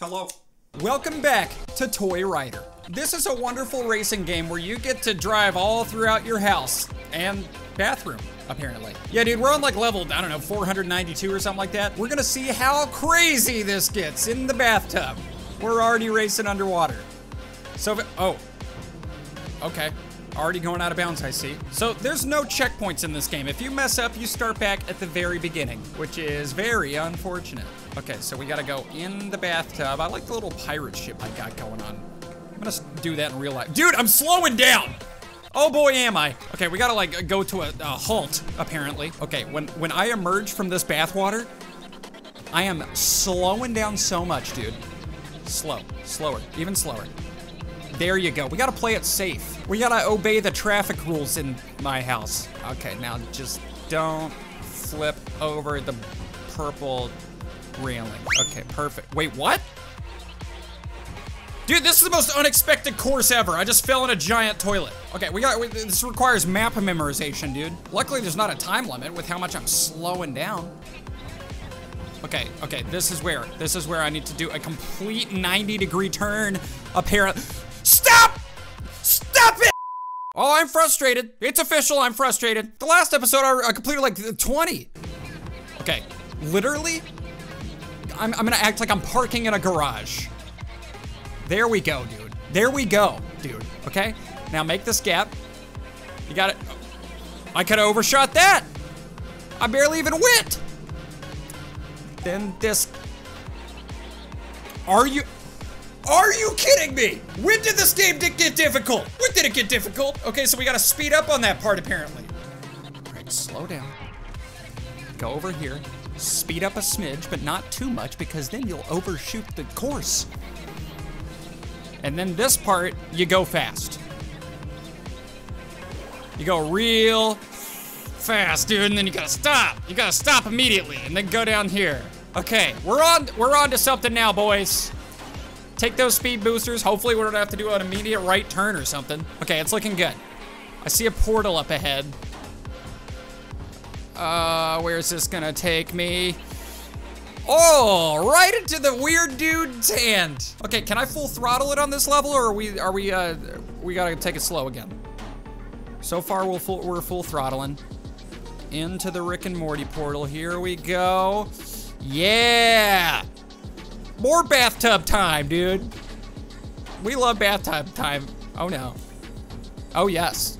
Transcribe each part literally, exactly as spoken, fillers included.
Hello. Welcome back to Toy Rider. This is a wonderful racing game where you get to drive all throughout your house and bathroom, apparently. Yeah, dude, we're on like level, I don't know, four hundred ninety-two or something like that. We're gonna see how crazy this gets in the bathtub. We're already racing underwater. So, oh, okay. Already going out of bounds, I see. So there's no checkpoints in this game. If you mess up, you start back at the very beginning, which is very unfortunate. Okay, so we gotta go in the bathtub. I like the little pirate ship I got going on. I'm gonna do that in real life. Dude, I'm slowing down! Oh boy, am I. Okay, we gotta like go to a, a halt, apparently. Okay, when, when I emerge from this bathwater, I am slowing down so much, dude. Slow, slower, even slower. There you go. We gotta play it safe. We gotta obey the traffic rules in my house. Okay, now just don't flip over the purple railing. Okay, perfect. Wait, what? Dude, this is the most unexpected course ever. I just fell in a giant toilet. Okay, we got, we, this requires map memorization, dude. Luckily, there's not a time limit with how much I'm slowing down. Okay, okay, this is where, this is where I need to do a complete ninety degree turn, apparently. Stop! Stop it! Oh, I'm frustrated. It's official, I'm frustrated. The last episode, I, I completed like twenty. Okay, literally, I'm, I'm gonna act like I'm parking in a garage. There we go, dude. There we go, dude, okay? Now make this gap. You got it. I could've overshot that. I barely even went. Then this, are you, are you kidding me? When did this game get difficult? When did it get difficult? Okay, so we gotta speed up on that part apparently. All right, slow down, go over here, speed up a smidge, but not too much because then you'll overshoot the course. And then this part, you go fast. You go real fast, dude, and then you gotta stop. You gotta stop immediately and then go down here. Okay, we're on we're on to something now, boys. Take those speed boosters. Hopefully we don't have to do an immediate right turn or something. Okay, it's looking good. I see a portal up ahead. Uh, where's this gonna take me? Oh, right into the weird dude's hand. Okay, can I full throttle it on this level, or are we are we uh we gotta take it slow again? So far we'll full, we're full throttling. Into the Rick and Morty portal. Here we go. Yeah! More bathtub time, dude. We love bathtub time. Oh no. Oh yes.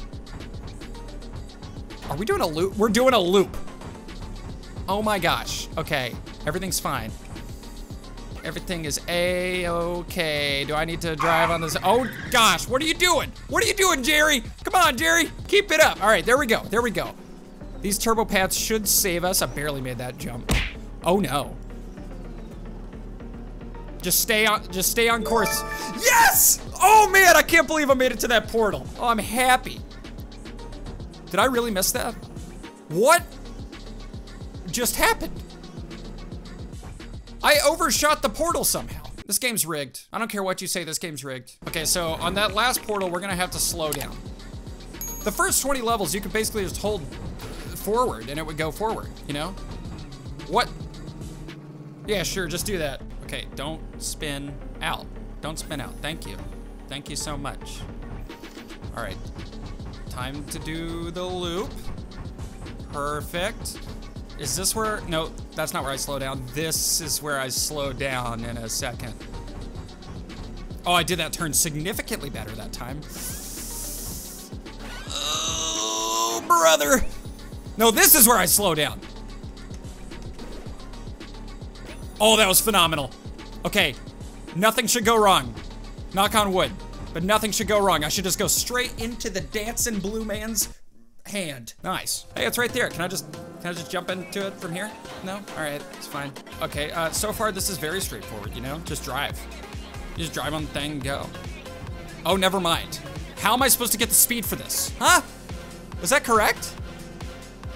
Are we doing a loop? We're doing a loop. Oh my gosh. Okay. Everything's fine. Everything is a-okay. Do I need to drive on this? Oh gosh, what are you doing? What are you doing, Jerry? Come on, Jerry. Keep it up. All right, there we go. There we go. These turbo pads should save us. I barely made that jump. Oh no. Just stay on, just stay on course. Yes! Oh man, I can't believe I made it to that portal. Oh, I'm happy. Did I really miss that? What just happened? I overshot the portal somehow. This game's rigged. I don't care what you say, this game's rigged. Okay, so on that last portal, we're gonna have to slow down. The first twenty levels, you can basically just hold forward and it would go forward, you know? What? Yeah, sure, just do that. Okay, don't spin out. Don't spin out, thank you. Thank you so much. All right, time to do the loop. Perfect. Is this where, no, that's not where I slow down. This is where I slow down in a second. Oh, I did that turn significantly better that time. Oh, brother. No, this is where I slow down. Oh, that was phenomenal. Okay, nothing should go wrong. Knock on wood, but nothing should go wrong. I should just go straight into the dancing blue man's hand. Nice. Hey, it's right there. Can I just, can I just jump into it from here? No? All right, it's fine. Okay, uh, so far this is very straightforward, you know? Just drive. You just drive on the thing and go. Oh, never mind. How am I supposed to get the speed for this? Huh? Is that correct?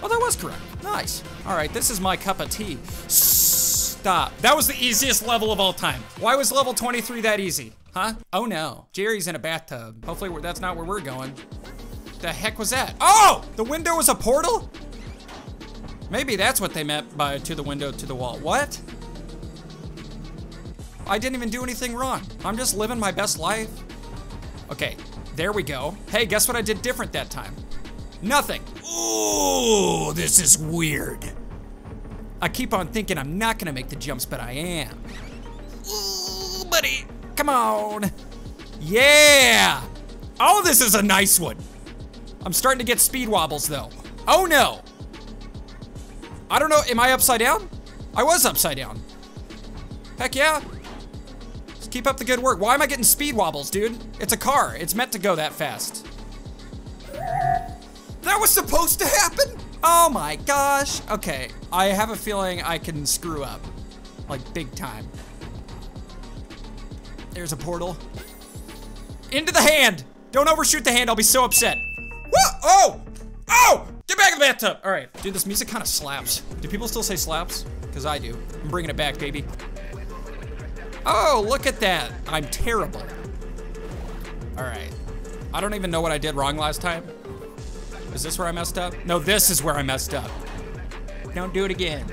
Oh, that was correct. Nice. All right, this is my cup of tea. Stop. That was the easiest level of all time. Why was level twenty-three that easy? Huh? Oh no. Jerry's in a bathtub. Hopefully we're, that's not where we're going. The heck was that? Oh! The window was a portal? Maybe that's what they meant by to the window, to the wall. What? I didn't even do anything wrong. I'm just living my best life. Okay, there we go. Hey, guess what I did different that time? Nothing. Ooh, this is weird. I keep on thinking I'm not gonna make the jumps, but I am. Ooh, buddy, come on. Yeah. Oh, this is a nice one. I'm starting to get speed wobbles though. Oh no. I don't know, am I upside down? I was upside down. Heck yeah. Just keep up the good work. Why am I getting speed wobbles, dude? It's a car, it's meant to go that fast. That was supposed to happen? Oh my gosh. Okay, I have a feeling I can screw up, like big time. There's a portal. Into the hand. Don't overshoot the hand, I'll be so upset. Whoa, oh, oh, get back in the bathtub. All right, dude, this music kind of slaps. Do people still say slaps? Because I do. I'm bringing it back, baby. Oh, look at that. I'm terrible. All right, I don't even know what I did wrong last time. Is this where I messed up? No, this is where I messed up. Don't do it again.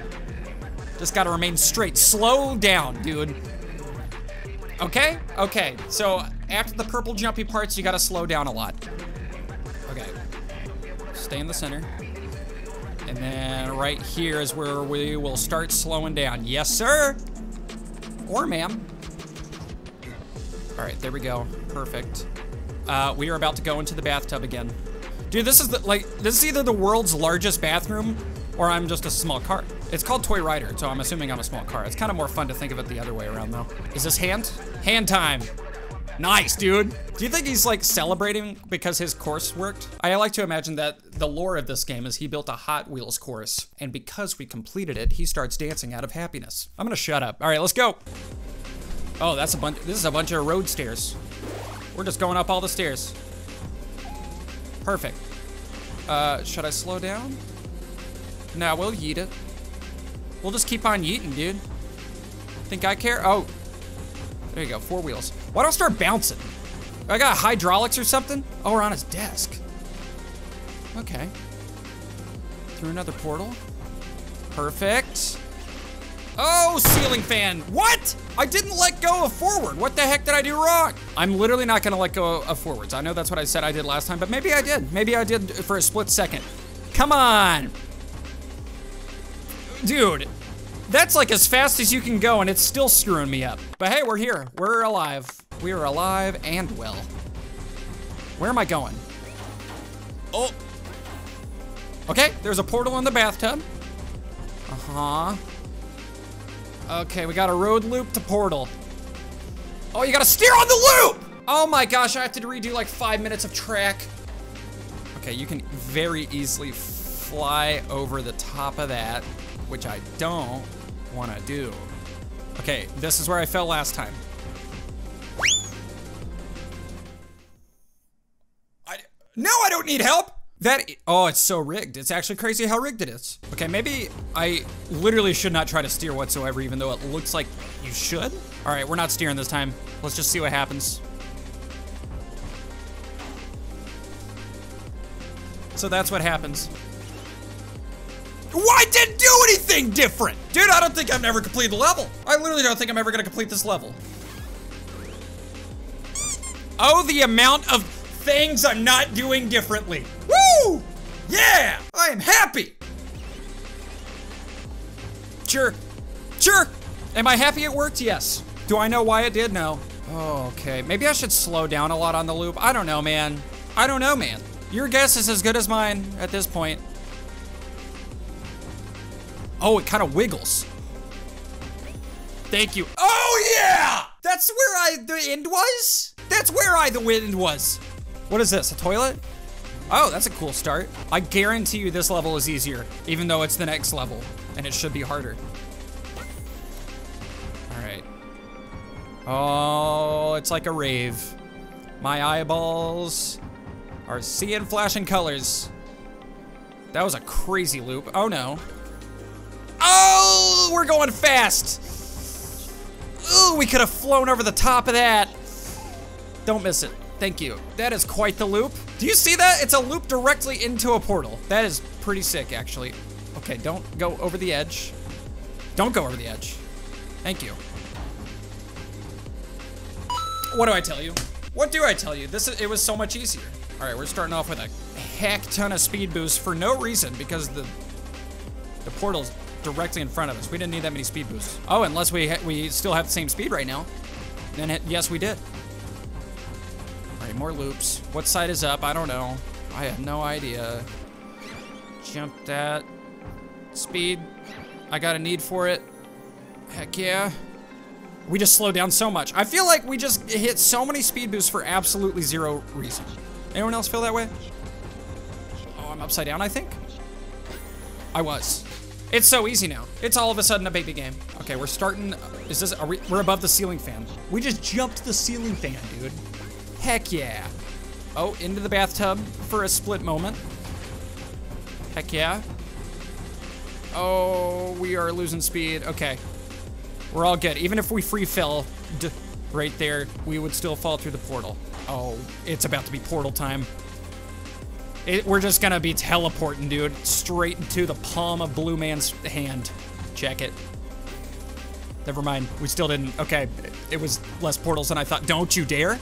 Just gotta remain straight. Slow down, dude. Okay, okay. So after the purple jumpy parts, you gotta slow down a lot. Okay. Stay in the center. And then right here is where we will start slowing down. Yes, sir. Or ma'am. All right, there we go. Perfect. Uh, we are about to go into the bathtub again. Dude, this is the, like this is either the world's largest bathroom or I'm just a small car. It's called Toy Rider, so I'm assuming I'm a small car. It's kind of more fun to think of it the other way around though. Is this hand? Hand time. Nice, dude. Do you think he's like celebrating because his course worked? I like to imagine that the lore of this game is he built a Hot Wheels course, and because we completed it, he starts dancing out of happiness. I'm gonna shut up. All right, let's go. Oh, that's a bunch. This is a bunch of road stairs. We're just going up all the stairs. Perfect. Uh, should I slow down? Nah, we'll yeet it. We'll just keep on yeeting, dude. Think I care? Oh, there you go, four wheels. Why don't I start bouncing? I got hydraulics or something? Oh, we're on his desk. Okay. Through another portal. Perfect. Oh, ceiling fan. What? I didn't let go of forward. What the heck did I do wrong? I'm literally not gonna let go of forwards. I know that's what I said I did last time, but maybe I did. Maybe I did for a split second. Come on. Dude, that's like as fast as you can go and it's still screwing me up. But hey, we're here. We're alive. We are alive and well. Where am I going? Oh. Okay, there's a portal in the bathtub. Uh-huh. Okay, we got a road loop to portal. Oh, you gotta steer on the loop! Oh my gosh, I have to redo like five minutes of track. Okay, you can very easily fly over the top of that, which I don't wanna do. Okay, this is where I fell last time. I, no, I don't need help! That, oh, it's so rigged. It's actually crazy how rigged it is. Okay, maybe I literally should not try to steer whatsoever, even though it looks like you should. All right, we're not steering this time. Let's just see what happens. So that's what happens. Why didn't do anything different? Dude, I don't think I've ever completed the level. I literally don't think I'm ever gonna complete this level. Oh, the amount of things I'm not doing differently. Woo! Yeah! I am happy! Sure. Sure! Am I happy it worked? Yes. Do I know why it did? No. Oh, okay. Maybe I should slow down a lot on the loop. I don't know, man. I don't know, man. Your guess is as good as mine at this point. Oh, it kind of wiggles. Thank you. Oh, yeah! That's where I the end was? That's where I the wind was. What is this, a toilet? Oh, that's a cool start. I guarantee you this level is easier, even though it's the next level, and it should be harder. All right. Oh, it's like a rave. My eyeballs are seeing flashing colors. That was a crazy loop. Oh, no. Oh, we're going fast. Oh, we could have flown over the top of that. Don't miss it. Thank you. That is quite the loop. Do you see that? It's a loop directly into a portal. That is pretty sick, actually. Okay, don't go over the edge. Don't go over the edge. Thank you. What do I tell you? What do I tell you? This is, it was so much easier. All right, we're starting off with a heck ton of speed boost for no reason because the the portal's directly in front of us. We didn't need that many speed boosts. Oh, unless we ha we still have the same speed right now. Then yes, we did. All right, more loops. What side is up? I don't know. I have no idea. Jump that. Speed. I got a need for it. Heck yeah. We just slowed down so much. I feel like we just hit so many speed boosts for absolutely zero reason. Anyone else feel that way? Oh, I'm upside down, I think? I was. It's so easy now. It's all of a sudden a baby game. Okay, we're starting. Is this, are we, we're above the ceiling fan. We just jumped the ceiling fan, dude. Heck yeah. Oh, into the bathtub for a split moment. Heck yeah. Oh, we are losing speed. Okay. We're all good. Even if we free fell right there, we would still fall through the portal. Oh, it's about to be portal time. It, we're just gonna be teleporting, dude. Straight into the palm of Blue Man's hand. Check it. Never mind. We still didn't. Okay. It, it was less portals than I thought. Don't you dare.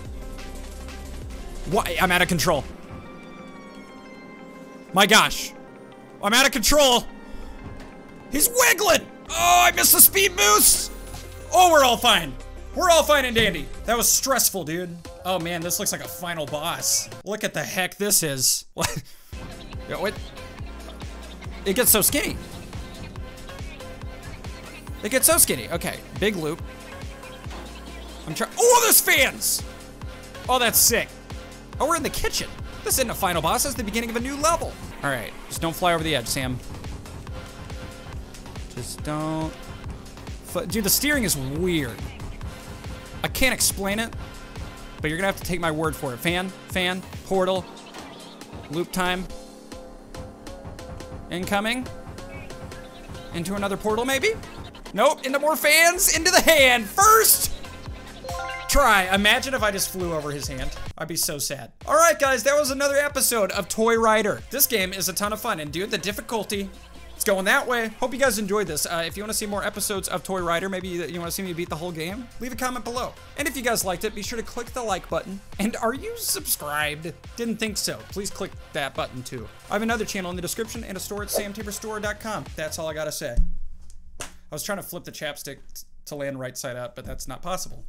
Why? I'm out of control. My gosh. I'm out of control. He's wiggling. Oh, I missed the speed boost. Oh, we're all fine. We're all fine and dandy. That was stressful, dude. Oh man, this looks like a final boss. Look at the heck this is. What? Yo, what? It gets so skinny. It gets so skinny. Okay, big loop. I'm trying. Oh, there's fans. Oh, that's sick. Oh, we're in the kitchen. This isn't a final boss. It's the beginning of a new level. All right, just don't fly over the edge, Sam. Just don't. Dude, the steering is weird. I can't explain it, but you're gonna have to take my word for it. Fan, fan, portal, loop time. Incoming. Into another portal, maybe? Nope, into more fans, into the hand. First try. Imagine if I just flew over his hand. I'd be so sad. All right, guys, that was another episode of Toy Rider. This game is a ton of fun, and dude, the difficulty, it's going that way. Hope you guys enjoyed this. Uh, if you want to see more episodes of Toy Rider, maybe you, you want to see me beat the whole game, leave a comment below. And if you guys liked it, be sure to click the like button. And are you subscribed? Didn't think so. Please click that button too. I have another channel in the description and a store at sam tabor store dot com. That's all I gotta say. I was trying to flip the chapstick to land right side up, but that's not possible.